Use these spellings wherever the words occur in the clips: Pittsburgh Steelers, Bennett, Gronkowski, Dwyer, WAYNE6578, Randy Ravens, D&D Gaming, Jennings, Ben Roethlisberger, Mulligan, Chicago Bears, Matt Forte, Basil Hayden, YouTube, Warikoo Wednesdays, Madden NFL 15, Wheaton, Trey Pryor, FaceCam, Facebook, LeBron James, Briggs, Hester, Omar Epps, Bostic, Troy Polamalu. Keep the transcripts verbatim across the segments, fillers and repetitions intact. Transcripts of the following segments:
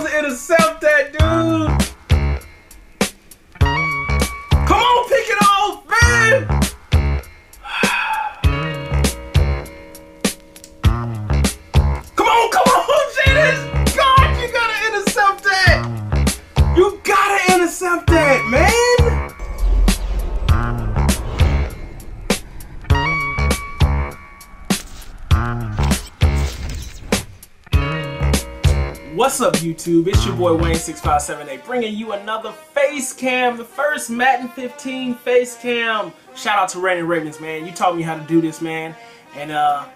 supposed to intercept that dude. Come on, pick it off, man. Come on, come on, Jennings. God, you gotta intercept that. You gotta intercept that, man. What's up, YouTube? It's your boy Wayne six five seven eight bringing you another face cam, the first Madden fifteen face cam. Shout out to Randy Ravens, man. You taught me how to do this, man. And uh,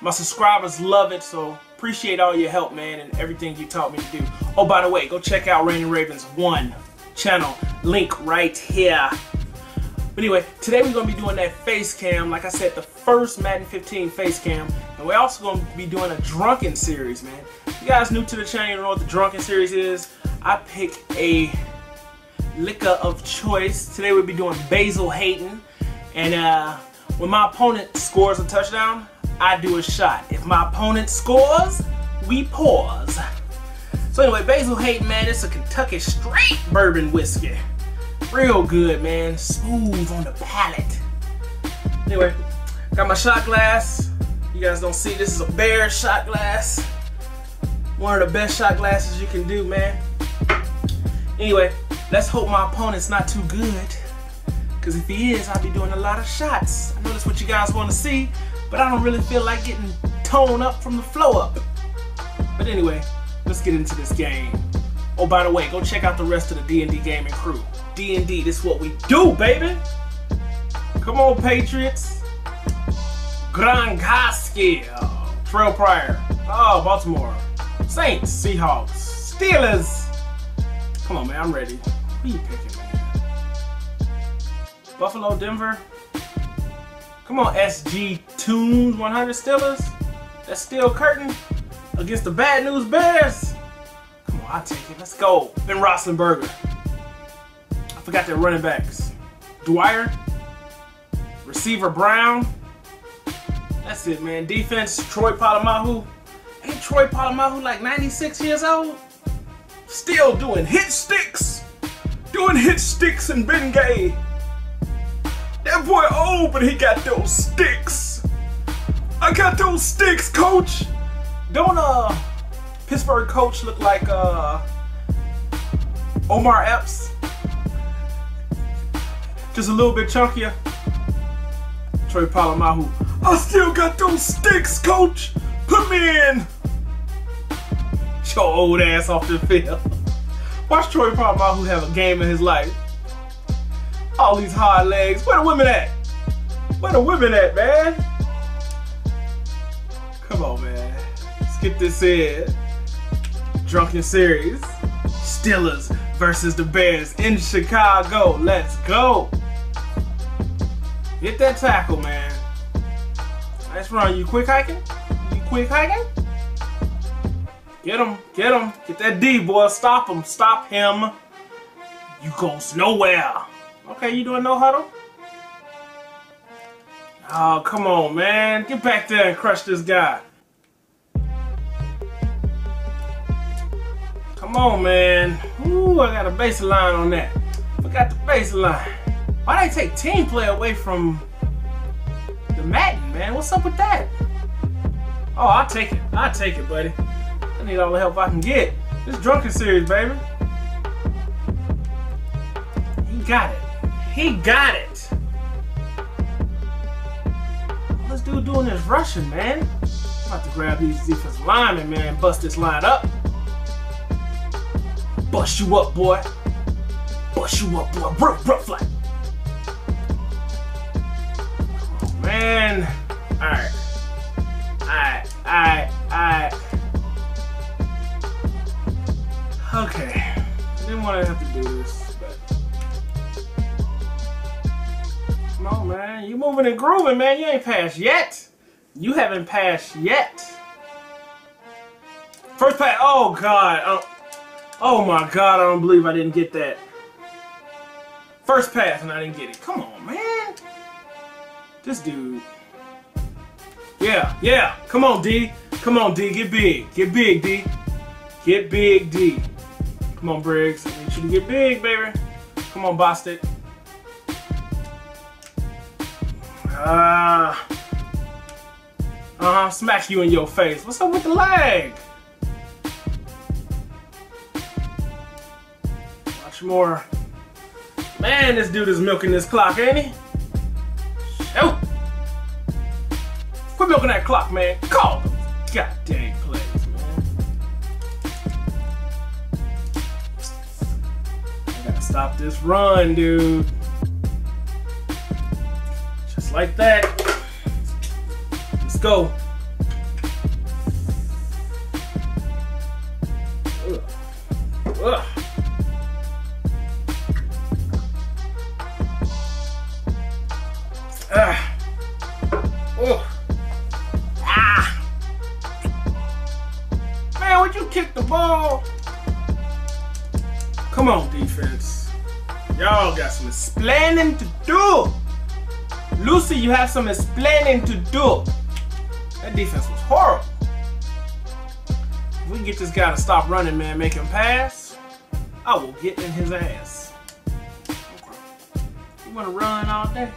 my subscribers love it, so appreciate all your help, man, and everything you taught me to do. Oh, by the way, go check out Randy Ravens one channel. Link right here. But anyway, today we're going to be doing that face cam. Like I said, the first Madden fifteen face cam. And we're also going to be doing a drunken series, man. You guys new to the channel, you know what the drunken series is. I pick a liquor of choice. Today we'll be doing Basil Hayden, and uh, when my opponent scores a touchdown, I do a shot. If my opponent scores, we pause. So anyway, Basil Hayden, man, it's a Kentucky straight bourbon whiskey. Real good, man. Smooth on the palate. Anyway, got my shot glass. You guys don't see, this is a Bear shot glass. One of the best shot glasses you can do, man. Anyway, let's hope my opponent's not too good. Because if he is, I'll be doing a lot of shots. I know that's what you guys want to see, but I don't really feel like getting toned up from the flow up. But anyway, let's get into this game. Oh, by the way, go check out the rest of the D and D Gaming crew. D and D, this is what we do, baby. Come on, Patriots. Gronkowski. Oh, Trey Pryor. Oh, Baltimore. Saints, Seahawks, Steelers. Come on, man, I'm ready. Who you picking, man? Buffalo, Denver. Come on, S G Tunes one hundred Steelers. That's Steel Curtain against the Bad News Bears. Come on, I'll take it. Let's go. Ben Roethlisberger. I forgot their running backs. Dwyer. Receiver Brown. That's it, man. Defense, Troy Polamalu. Ain't Troy Polamalu like ninety-six years old? Still doing hit sticks. Doing hit sticks and been gay. That boy old, but he got those sticks. I got those sticks, coach. Don't uh, Pittsburgh coach look like uh, Omar Epps? Just a little bit chunkier. Troy Polamalu. I still got those sticks, coach. Put me in. Get your old ass off the field. Watch Troy Polamalu have a game in his life. All these hard legs. Where the women at? Where the women at, man? Come on, man. Let's get this in. Drunken series. Steelers versus the Bears in Chicago. Let's go. Get that tackle, man. Nice run. You quick hiking? Quick hiking. Get him, get him, get that D, boy. Stop him, stop him. You goes nowhere. Okay, you doing no huddle? Oh, come on, man. Get back there and crush this guy. Come on, man. Ooh, I got a baseline on that. Forgot the baseline. Why they take team play away from the Madden, man? What's up with that? Oh, I'll take it. I'll take it, buddy. I need all the help I can get. This drunken series, baby. He got it. He got it. All this dude doing this rushing, man. I'm about to grab these defensive linemen, man. Bust this line up. Bust you up, boy. Bust you up, boy. Rough, rough, flat. Oh, man. All right. Alright, alright, alright. Okay. I didn't want to have to do this, but. Come on, man. You moving and grooving, man. You ain't passed yet. You haven't passed yet. First pass. Oh, God. Oh, oh my God. I don't believe I didn't get that. First pass, and I didn't get it. Come on, man. This dude. Yeah, yeah. Come on, D. Come on, D. Get big. Get big, D. Get big, D. Come on, Briggs. Make sure to get big, baby. Come on, Bostic. Ah. Uh, uh-huh, smack you in your face. What's up with the leg? Watch more. Man, this dude is milking this clock, ain't he? Shoot! Quit milking that clock, man. Call them goddamn plays, man. I gotta stop this run, dude. Just like that. Let's go. Ugh. Ugh. Ah. Oh. Ah. Man, would you kick the ball? Come on, defense. Y'all got some explaining to do. Lucy, you have some explaining to do. That defense was horrible. If we can get this guy to stop running, man, make him pass, I will get in his ass. You want to run all day?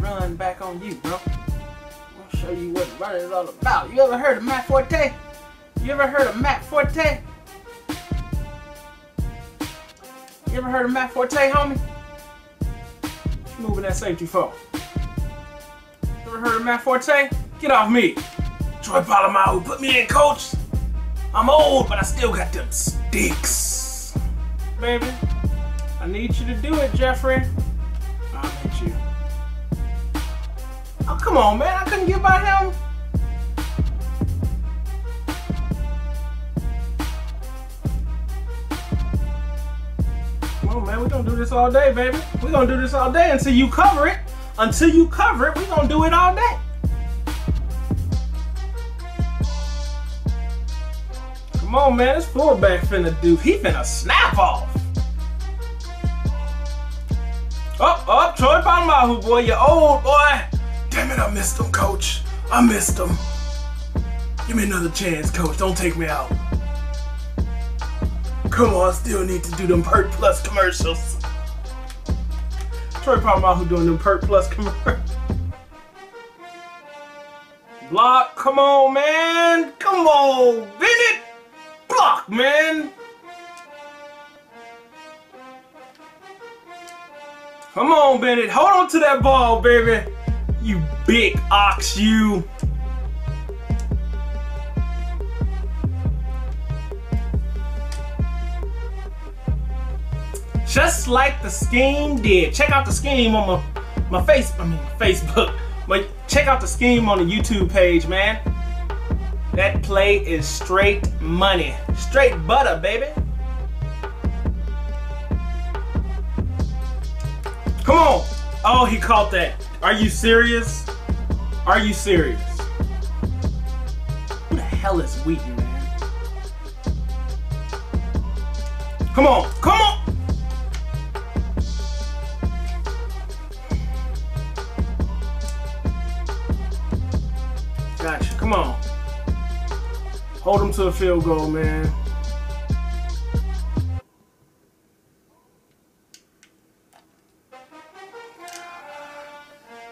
Run back on you, bro. I'll show you what running is all about. You ever heard of Matt Forte? You ever heard of Matt Forte? You ever heard of Matt Forte, homie? What you moving that safety for? You ever heard of Matt Forte? Get off me. Troy Polamalu, put me in, coach. I'm old, but I still got them sticks. Baby, I need you to do it, Jeffrey. I'll hit you. Oh, come on, man. I couldn't get by him. Come on, man. We're going to do this all day, baby. We're going to do this all day until you cover it. Until you cover it, we're going to do it all day. Come on, man. This fullback finna do. He finna snap off. Up, oh, up, oh, Troy Polamalu, boy. You old, boy. Damn it, I missed him, coach. I missed him. Give me another chance, coach. Don't take me out. Come on, I still need to do them Perk Plus commercials. Troy Polamalu doing them Perk Plus commercials. Block, come on, man. Come on, Bennett. Block, man. Come on, Bennett. Hold on to that ball, baby. You big ox, you. Just like the scheme did. Check out the scheme on my, my face, I mean Facebook. But check out the scheme on the YouTube page, man. That play is straight money. Straight butter, baby. Come on. Oh, he caught that. Are you serious? Are you serious? Who the hell is Wheaton, man? Come on, come on! Gotcha, come on. Hold him to a field goal, man.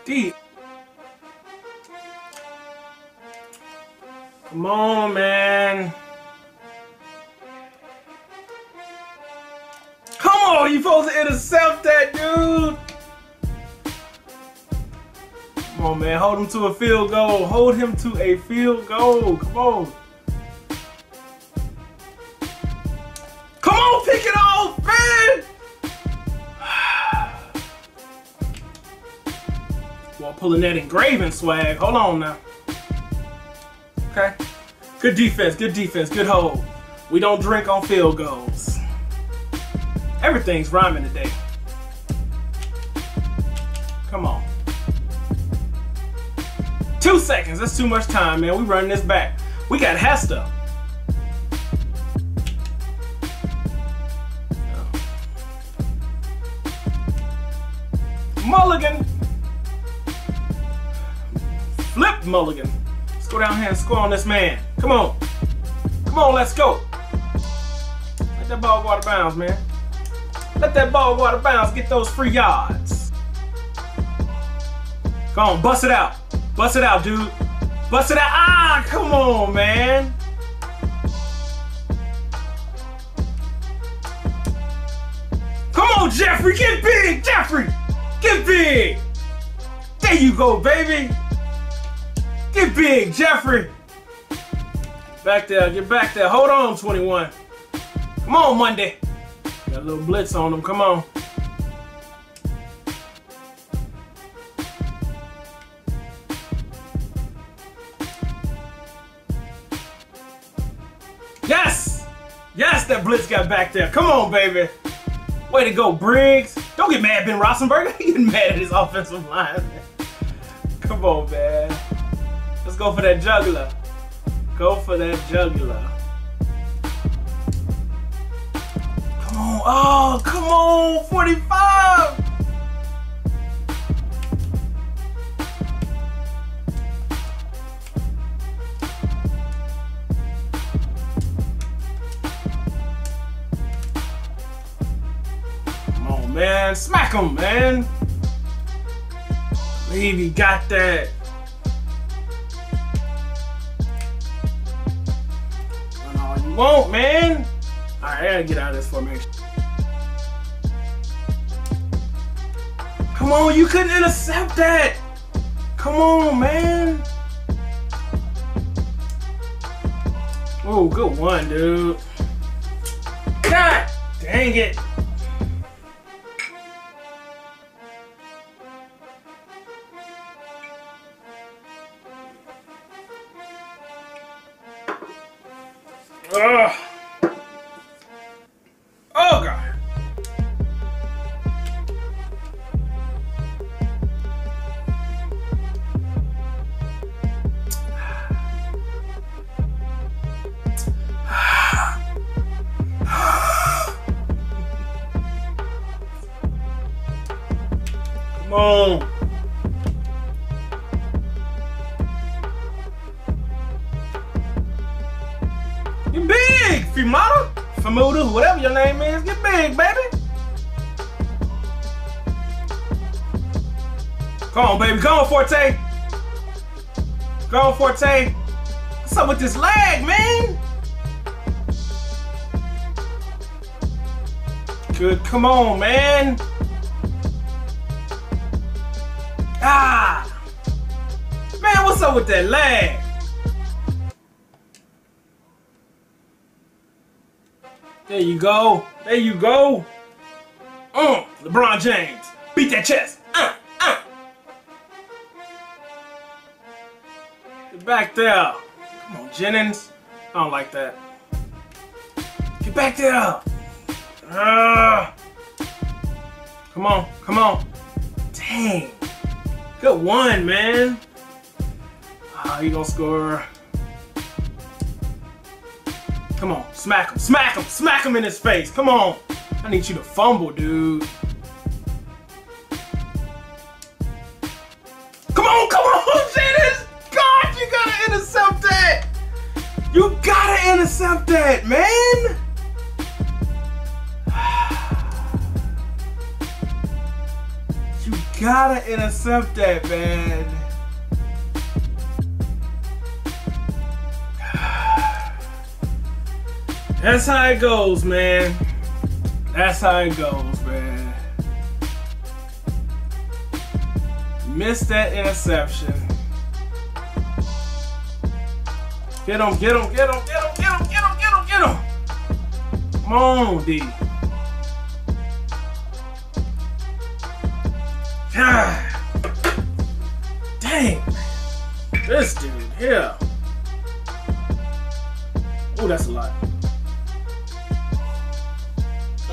Deep. Come on, man. Come on, you supposed to intercept that, dude. Come on, man. Hold him to a field goal. Hold him to a field goal. Come on. Come on, pick it off, man. Pulling that engraving swag. Hold on now. Okay. Good defense. Good defense. Good hold. We don't drink on field goals. Everything's rhyming today. Come on. Two seconds. That's too much time, man. We running this back. We got Hester. Mulligan. Flip Mulligan. Let's go down here and score on this man. Come on. Come Come on, let's go. Let that ball go out of bounds, man. Let that ball go out of bounds. Get those free yards. Go on, bust it out. Bust it out, dude. Bust it out. Ah, come on, man. Come on, Jeffrey. Get big, Jeffrey. Get big. There you go, baby. Get big, Jeffrey. Back there. Get back there. Hold on, twenty-one. Come on, Monday. Got a little blitz on him. Come on. Yes! Yes, that blitz got back there. Come on, baby. Way to go, Briggs. Don't get mad, Ben Roethlisberger. He getting mad at his offensive line. Come on, man. Let's go for that juggler. Go for that juggler. Come on. Oh, come on, forty-five. Come on, man. Smack him, man. I believe he got that. Won't, man. All right, I gotta get out of this formation. Come on, you couldn't intercept that. Come on, man. Oh, good one, dude. God dang it. Ugh. Oh, God. Come on. Fumata, Famuda, whatever your name is, get big, baby. Come on, baby. Go on, Forte. Go on, Forte. What's up with this lag, man? Good. Come on, man. Ah. Man, what's up with that lag? There you go. There you go. Uh, LeBron James. Beat that chest. Uh, uh. Get back there. Come on, Jennings. I don't like that. Get back there. Uh. Come on. Come on. Dang. Good one, man. Ah, he gonna score. Come on, smack him, smack him, smack him in his face. Come on. I need you to fumble, dude. Come on, come on, Jennings. God, you gotta intercept that. You gotta intercept that, man. You gotta intercept that, man. That's how it goes, man. That's how it goes, man. Missed that interception. Get him, get him, get him, get him, get him, get him, get him, get him. Come on, D. God. Dang. This dude here. Oh, that's a lot.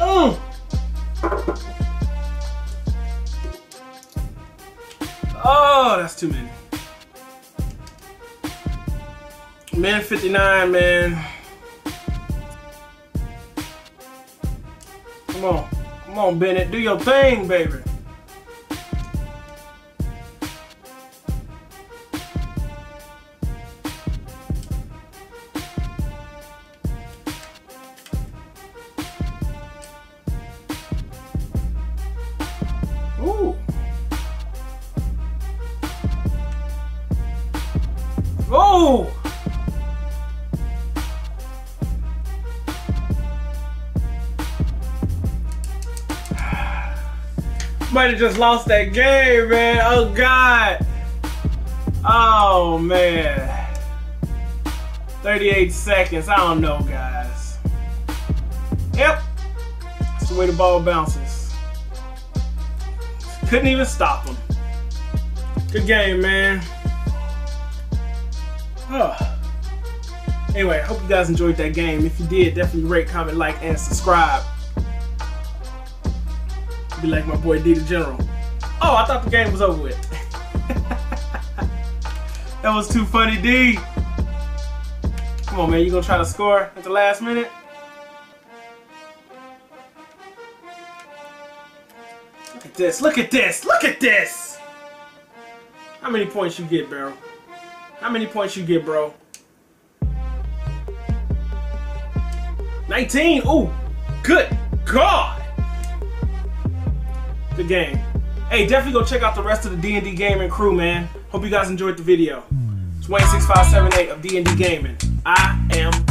Mm. Oh, that's too many. Man, fifty-nine, man. Come on. Come on, Bennett. Do your thing, baby. No! Might have just lost that game, man. Oh, God. Oh, man. thirty-eight seconds. I don't know, guys. Yep. That's the way the ball bounces. Couldn't even stop him. Good game, man. Oh. Anyway, I hope you guys enjoyed that game. If you did, definitely rate, comment, like, and subscribe. Be like my boy D the General. Oh, I thought the game was over with. That was too funny, D. Come on, man. You gonna try to score at the last minute? Look at this. Look at this. Look at this. How many points you get, bro? How many points you get, bro? nineteen. Oh, good God. The game. Hey, definitely go check out the rest of the D and D Gaming crew, man. Hope you guys enjoyed the video. It's Wayne six five seven eight of D and D Gaming. I am